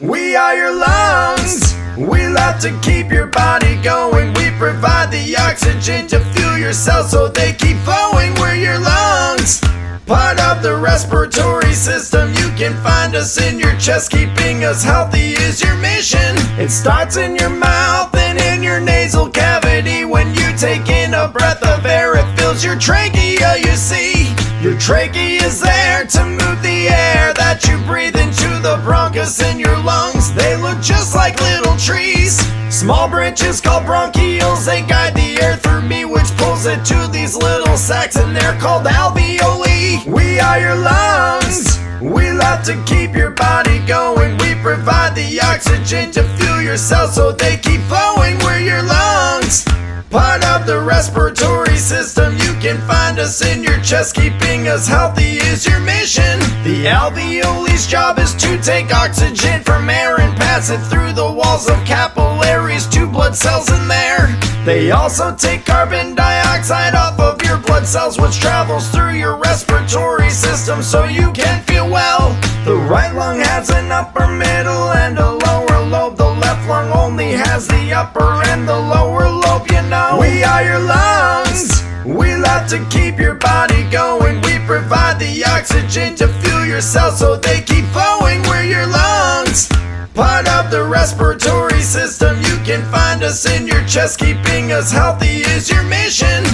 We are your lungs. We love to keep your body going. We provide the oxygen to fuel your cells so they keep flowing. We're your lungs, part of the respiratory system. You can find us in your chest. Keeping us healthy is your mission. It starts in your mouth and in your nasal cavity. When you take in a breath of air, it fills your trachea, you see. Your trachea is there to move the air that you breathe into the bronchus in your lungs. They look just like little trees. Small branches called bronchioles. They guide the air through me, which pulls it to these little sacs, and they're called alveoli. We are your lungs. We love to keep your body going. We provide the oxygen to fuel your cells so they keep flowing. We're your lungs, part of the respiratory system. You can find us in your chest. Keeping us healthy is your mission. The alveoli's job is to take oxygen from air and pass it through the walls of capillaries to blood cells in there. They also take carbon dioxide off of your blood cells, which travels through your respiratory system so you can feel well. The right lung has an upper, middle, and a lower lobe. The left lung only has the upper and the lower lobe, you know. We are your lungs. We love to keep your body going. We provide the oxygen to fuel your cells so they keep flowing. We're your lungs, part of the respiratory system. You can find us in your chest. Keeping us healthy is your mission.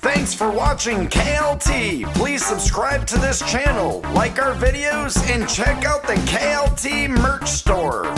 Thanks for watching KLT. Please subscribe to this channel, like our videos, and check out the KLT merch store.